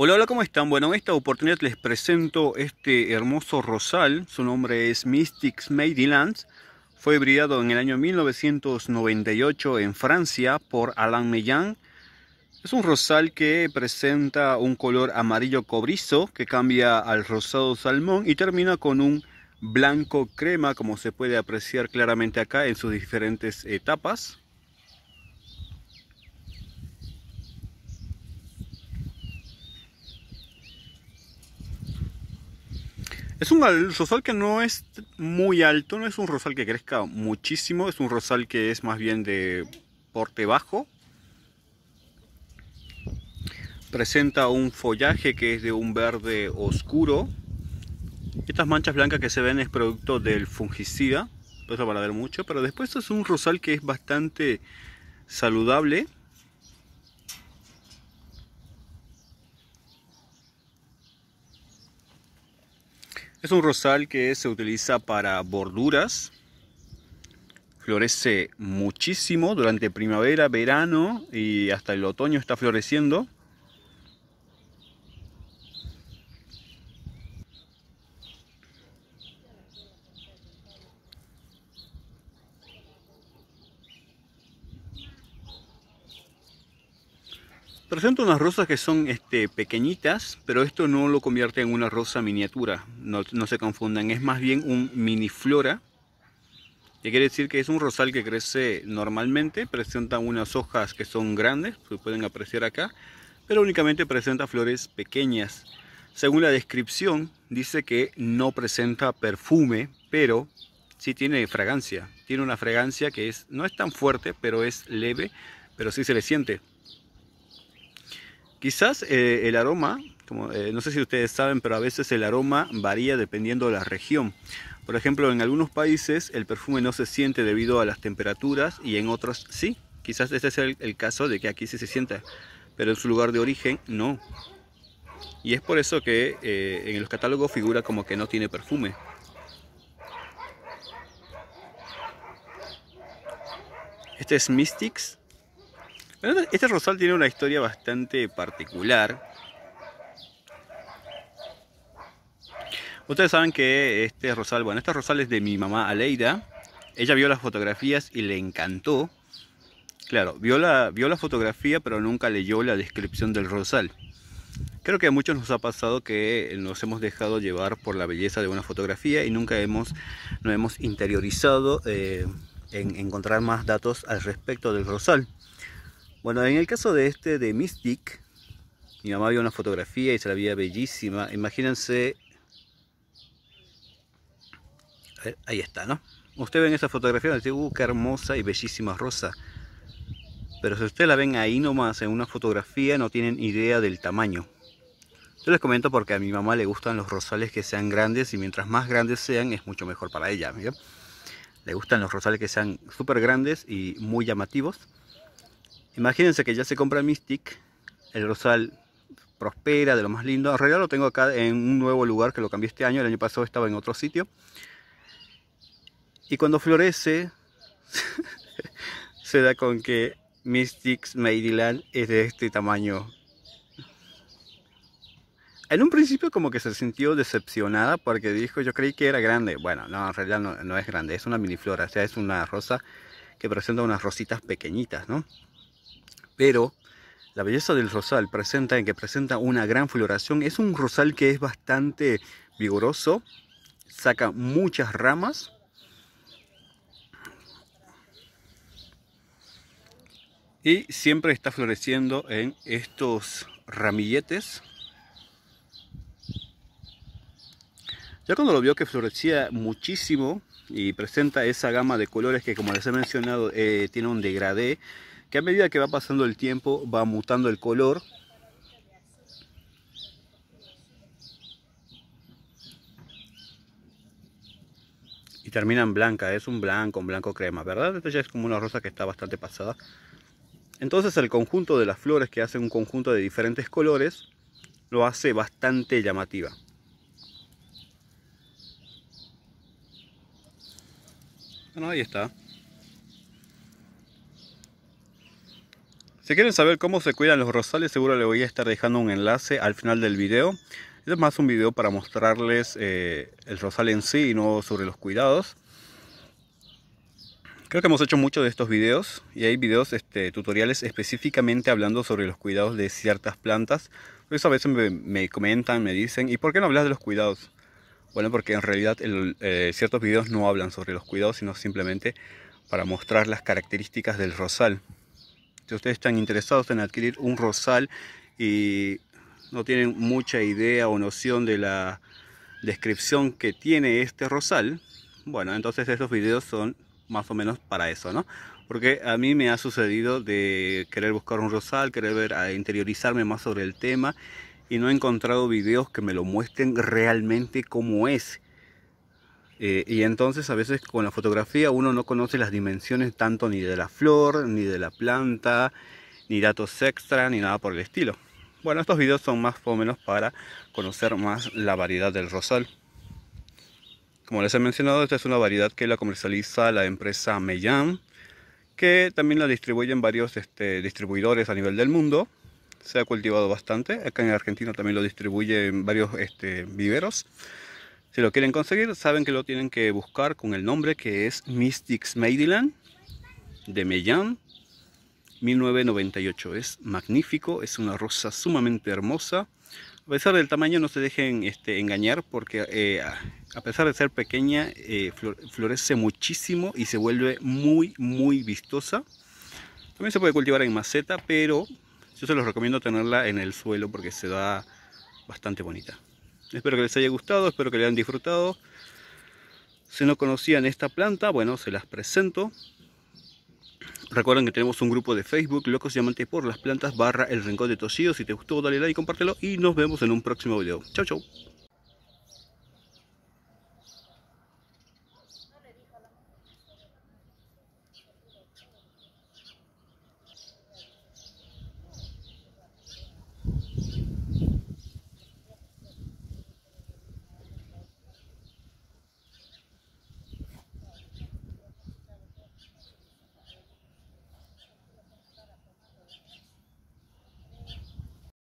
Hola, hola, ¿cómo están? Bueno, en esta oportunidad les presento este hermoso rosal. Su nombre es Mystic Meidiland. Fue brillado en el año 1998 en Francia por Alain Meilland. Es un rosal que presenta un color amarillo cobrizo que cambia al rosado salmón y termina con un blanco crema, como se puede apreciar claramente acá en sus diferentes etapas. Es un rosal que no es muy alto, no es un rosal que crezca muchísimo, es un rosal que es más bien de porte bajo. Presenta un follaje que es de un verde oscuro. Estas manchas blancas que se ven es producto del fungicida, no se van a ver mucho, pero después es un rosal que es bastante saludable. Es un rosal que se utiliza para borduras, florece muchísimo durante primavera, verano y hasta el otoño está floreciendo. Presenta unas rosas que son pequeñitas, pero esto no lo convierte en una rosa miniatura, no se confundan, es más bien un miniflora, que quiere decir que es un rosal que crece normalmente, presenta unas hojas que son grandes, se pueden apreciar acá, pero únicamente presenta flores pequeñas. Según la descripción, dice que no presenta perfume, pero sí tiene fragancia, tiene una fragancia que no es tan fuerte, pero es leve, pero sí se le siente. Quizás el aroma, no sé si ustedes saben, pero a veces el aroma varía dependiendo de la región. Por ejemplo, en algunos países el perfume no se siente debido a las temperaturas y en otros sí. Quizás este es el caso de que aquí sí se sienta, pero en su lugar de origen no. Y es por eso que en los catálogos figura como que no tiene perfume. Este es Mystic. Este rosal tiene una historia bastante particular. Ustedes saben que este rosal es de mi mamá Aleida. Ella vio las fotografías y le encantó. Claro, vio la fotografía pero nunca leyó la descripción del rosal. Creo que a muchos nos ha pasado que nos hemos dejado llevar por la belleza de una fotografía y nunca nos hemos interiorizado en encontrar más datos al respecto del rosal. Bueno, en el caso de Mystic, mi mamá vio una fotografía y se la veía bellísima. Imagínense, a ver, ahí está, ¿no? Ustedes ven esa fotografía y dicen, qué hermosa y bellísima rosa. Pero si ustedes la ven ahí nomás en una fotografía, no tienen idea del tamaño. Yo les comento porque a mi mamá le gustan los rosales que sean grandes y mientras más grandes sean es mucho mejor para ella, ¿sí? Le gustan los rosales que sean súper grandes y muy llamativos. Imagínense que ya se compra Mystic, el rosal prospera, de lo más lindo. En realidad lo tengo acá en un nuevo lugar que lo cambié este año, el año pasado estaba en otro sitio. Y cuando florece, se da con que Mystic Meidiland es de este tamaño. En un principio como que se sintió decepcionada porque dijo, yo creí que era grande. Bueno, no, en realidad no es grande, es una miniflora, o sea, es una rosa que presenta unas rositas pequeñitas, ¿no? Pero la belleza del rosal presenta una gran floración. Es un rosal que es bastante vigoroso, saca muchas ramas. Y siempre está floreciendo en estos ramilletes. Ya cuando lo vio que florecía muchísimo y presenta esa gama de colores que, como les he mencionado, tiene un degradé que a medida que va pasando el tiempo va mutando el color. Y termina en blanca, es un blanco crema, ¿verdad? Esto ya es como una rosa que está bastante pasada. Entonces el conjunto de las flores que hacen un conjunto de diferentes colores lo hace bastante llamativa. Bueno, ahí está. Si quieren saber cómo se cuidan los rosales, seguro les voy a estar dejando un enlace al final del video. Este es más un video para mostrarles el rosal en sí y no sobre los cuidados. Creo que hemos hecho muchos de estos videos y hay videos tutoriales específicamente hablando sobre los cuidados de ciertas plantas. Por eso a veces me comentan, me dicen, ¿y por qué no hablas de los cuidados? Bueno, porque en realidad ciertos videos no hablan sobre los cuidados, sino simplemente para mostrar las características del rosal. Si ustedes están interesados en adquirir un rosal y no tienen mucha idea o noción de la descripción que tiene este rosal, bueno, entonces estos videos son más o menos para eso, ¿no? Porque a mí me ha sucedido de querer buscar un rosal, querer interiorizarme más sobre el tema y no he encontrado videos que me lo muestren realmente cómo es. Y entonces a veces con la fotografía uno no conoce las dimensiones tanto ni de la flor, ni de la planta, ni datos extra, ni nada por el estilo. Bueno, estos videos son más o menos para conocer más la variedad del rosal. Como les he mencionado, esta es una variedad que la comercializa la empresa Meilland, que también la distribuyen varios distribuidores a nivel del mundo. Se ha cultivado bastante. Acá en Argentina también lo distribuyen varios viveros. Si lo quieren conseguir, saben que lo tienen que buscar con el nombre que es Mystic Meidiland de Meilland 1998. Es magnífico, es una rosa sumamente hermosa. A pesar del tamaño, no se dejen engañar, porque a pesar de ser pequeña, florece muchísimo y se vuelve muy, muy vistosa. También se puede cultivar en maceta, pero yo se los recomiendo tenerla en el suelo porque se da bastante bonita. Espero que les haya gustado, espero que le hayan disfrutado. Si no conocían esta planta, bueno, se las presento. Recuerden que tenemos un grupo de Facebook, Locos y Amantes por las Plantas / El Rincón de Toshío. Si te gustó, dale like, compártelo y nos vemos en un próximo video. Chau, chau.